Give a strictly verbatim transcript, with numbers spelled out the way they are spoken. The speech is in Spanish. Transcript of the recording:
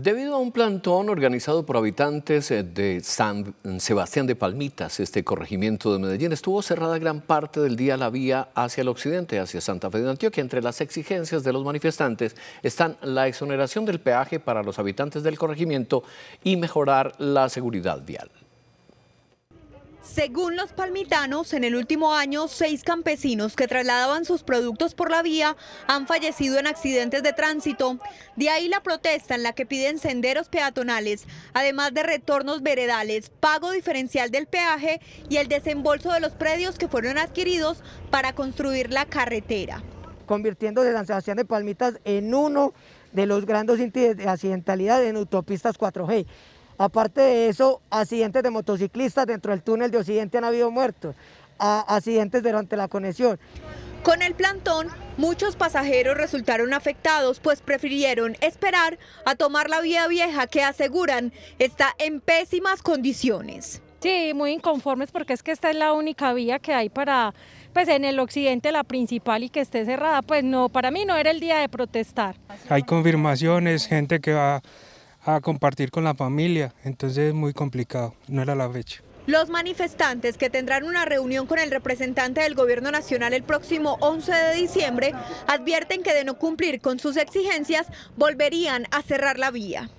Debido a un plantón organizado por habitantes de San Sebastián de Palmitas, este corregimiento de Medellín, estuvo cerrada gran parte del día la vía hacia el occidente, hacia Santa Fe de Antioquia. Entre las exigencias de los manifestantes están la exoneración del peaje para los habitantes del corregimiento y mejorar la seguridad vial. Según los palmitanos, en el último año, seis campesinos que trasladaban sus productos por la vía han fallecido en accidentes de tránsito. De ahí la protesta en la que piden senderos peatonales, además de retornos veredales, pago diferencial del peaje y el desembolso de los predios que fueron adquiridos para construir la carretera. Convirtiéndose San Sebastián de Palmitas en uno de los grandes índices de accidentalidad en autopistas cuatro G. Aparte de eso, accidentes de motociclistas dentro del túnel de Occidente han habido muertos, accidentes durante la conexión. Con el plantón, muchos pasajeros resultaron afectados, pues prefirieron esperar a tomar la vía vieja que aseguran está en pésimas condiciones. Sí, muy inconformes porque es que esta es la única vía que hay para, pues en el occidente, la principal, y que esté cerrada, pues no, para mí no era el día de protestar. Hay confirmaciones, gente que va a compartir con la familia, entonces es muy complicado, no era la fecha. Los manifestantes, que tendrán una reunión con el representante del Gobierno Nacional el próximo once de diciembre, advierten que de no cumplir con sus exigencias volverían a cerrar la vía.